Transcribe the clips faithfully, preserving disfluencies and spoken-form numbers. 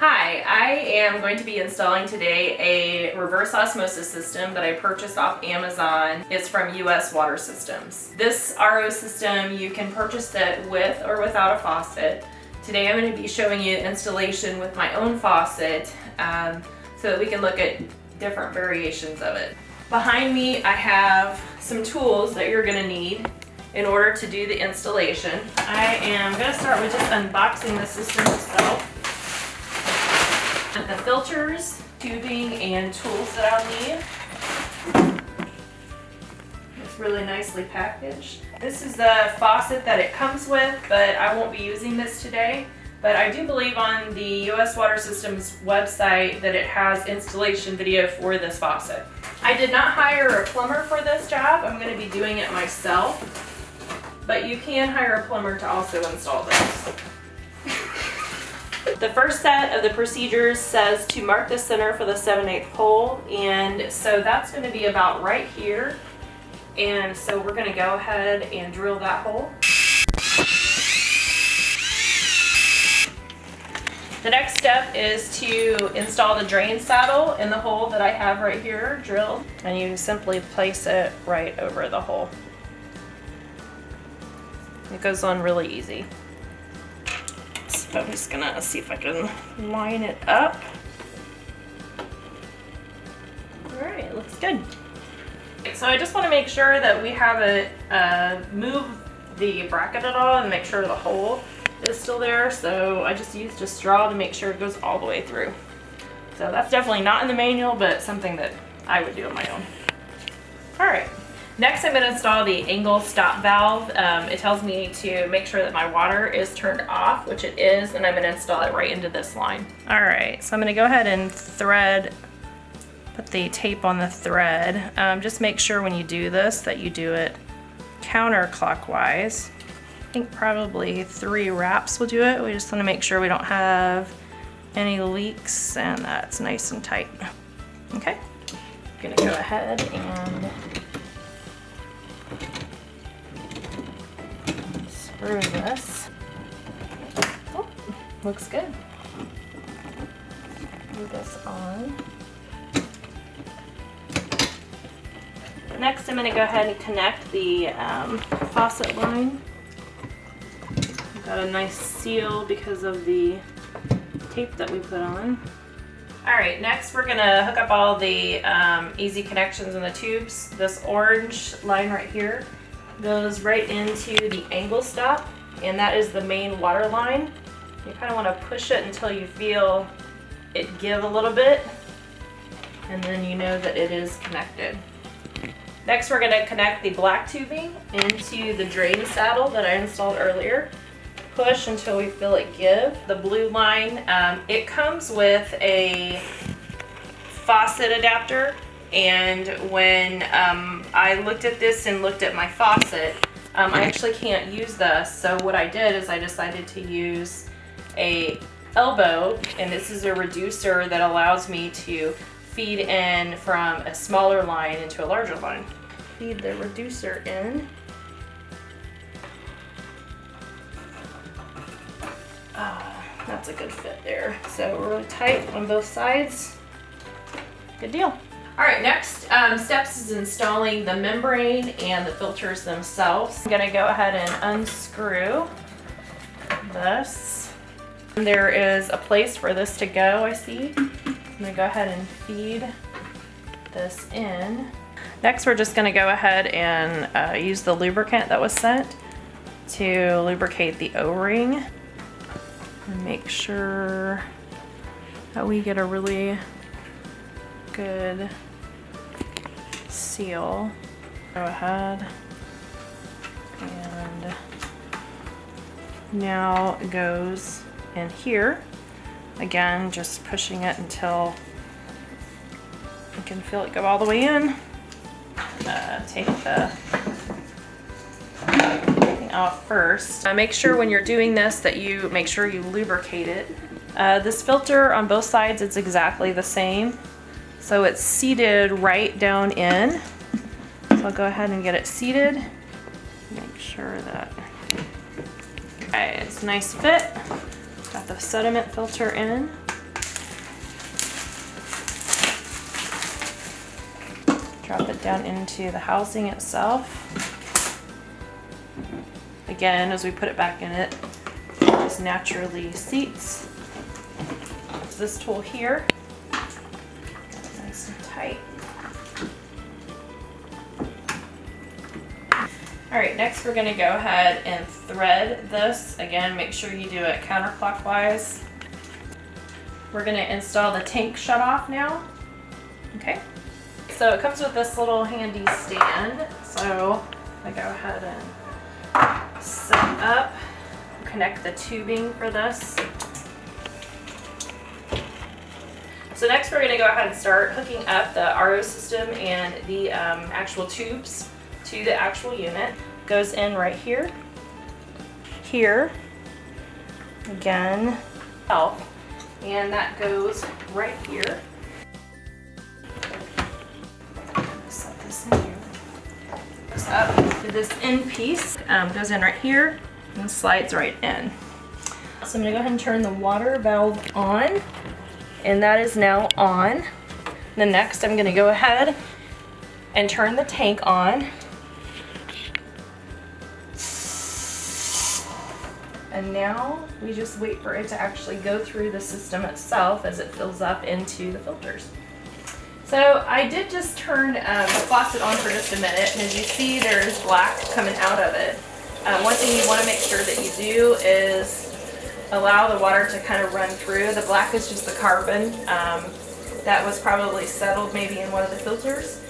Hi, I am going to be installing today a reverse osmosis system that I purchased off Amazon. It's from U S Water Systems. This R O system, you can purchase it with or without a faucet. Today I'm going to be showing you installation with my own faucet um, so that we can look at different variations of it. Behind me I have some tools that you're going to need in order to do the installation. I am going to start with just unboxing the system itself. The filters, tubing, and tools that I'll need. It's really nicely packaged. This is the faucet that it comes with, but I won't be using this today. But I do believe on the U S Water Systems website that it has installation video for this faucet. I did not hire a plumber for this job. I'm going to be doing it myself. But you can hire a plumber to also install this. The first set of the procedures says to mark the center for the seven eighths hole, and so that's going to be about right here, and so we're going to go ahead and drill that hole. The next step is to install the drain saddle in the hole that I have right here drilled, and you simply place it right over the hole. It goes on really easy. I'm just gonna see if I can line it up. Alright, it looks good. So I just want to make sure that we haven't uh, moved the bracket at all and make sure the hole is still there. So I just used a straw to make sure it goes all the way through. So that's definitely not in the manual, but something that I would do on my own. Alright. Next, I'm going to install the angle stop valve. Um, it tells me to make sure that my water is turned off, which it is, and I'm going to install it right into this line. All right, so I'm going to go ahead and thread, put the tape on the thread. Um, just make sure when you do this that you do it counterclockwise. I think probably three wraps will do it. We just want to make sure we don't have any leaks and that's nice and tight. Okay, I'm going to go ahead and through this. Oh, looks good. Put this on. Next, I'm going to go ahead and connect the um, faucet line. I've got a nice seal because of the tape that we put on. Alright, next we're going to hook up all the um, easy connections in the tubes. This orange line right here goes right into the angle stop, and that is the main water line. You kind of want to push it until you feel it give a little bit, and then you know that it is connected. Next we're going to connect the black tubing into the drain saddle that I installed earlier. Push until we feel it give. The blue line, um, it comes with a faucet adapter. And when um, I looked at this and looked at my faucet, um, I actually can't use this. So what I did is I decided to use a elbow, and this is a reducer that allows me to feed in from a smaller line into a larger line. Feed the reducer in. Ah, that's a good fit there. So we're really tight on both sides. Good deal. Alright, next um, steps is installing the membrane and the filters themselves. I'm going to go ahead and unscrew this. There is a place for this to go, I see. I'm going to go ahead and feed this in. Next we're just going to go ahead and uh, use the lubricant that was sent to lubricate the O-ring. And make sure that we get a really good seal. Go ahead, and now it goes in here. Again, just pushing it until you can feel it go all the way in. Uh, take the thing off first. Uh, make sure when you're doing this that you make sure you lubricate it. Uh, this filter on both sides, it's exactly the same. So it's seated right down in. So I'll go ahead and get it seated. Make sure that, okay, it's a nice fit. Got the sediment filter in. Drop it down into the housing itself. Again, as we put it back in, it just naturally seats. This tool here, nice and tight. Alright, next we're going to go ahead and thread this. Again, make sure you do it counterclockwise. We're going to install the tank shutoff now. Okay. So it comes with this little handy stand. So I go ahead and set up, connect the tubing for this. So next we're going to go ahead and start hooking up the R O system and the um, actual tubes to the actual unit. Goes in right here, here, again, help, and that goes right here. Set this in here. Goes up to this end piece, um, goes in right here and slides right in. So I'm gonna go ahead and turn the water valve on, and that is now on. The next, I'm gonna go ahead and turn the tank on. And now we just wait for it to actually go through the system itself as it fills up into the filters. So I did just turn um, the faucet on for just a minute, and as you see there's black coming out of it. Um, one thing you want to make sure that you do is allow the water to kind of run through. The black is just the carbon um, that was probably settled maybe in one of the filters.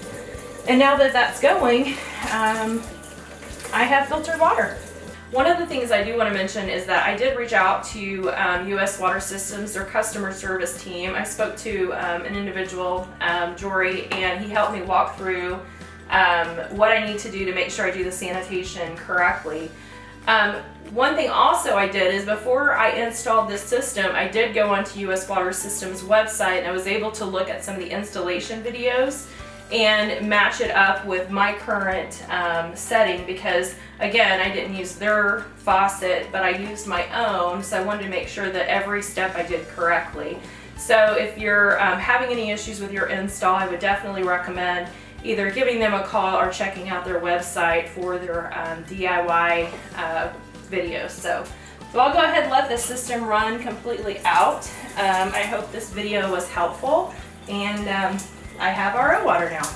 And now that that's going, um, I have filtered water. One of the things I do want to mention is that I did reach out to um, U S Water Systems, their customer service team. I spoke to um, an individual, um, Jory, and he helped me walk through um, what I need to do to make sure I do the sanitation correctly. Um, one thing also I did is before I installed this system, I did go onto U S Water Systems website, and I was able to look at some of the installation videos and match it up with my current um, setting, because again I didn't use their faucet but I used my own, so I wanted to make sure that every step I did correctly. So if you're um, having any issues with your install, I would definitely recommend either giving them a call or checking out their website for their um, D I Y uh, videos. So, so I'll go ahead and let the system run completely out. Um, I hope this video was helpful, and um, I have R O water now.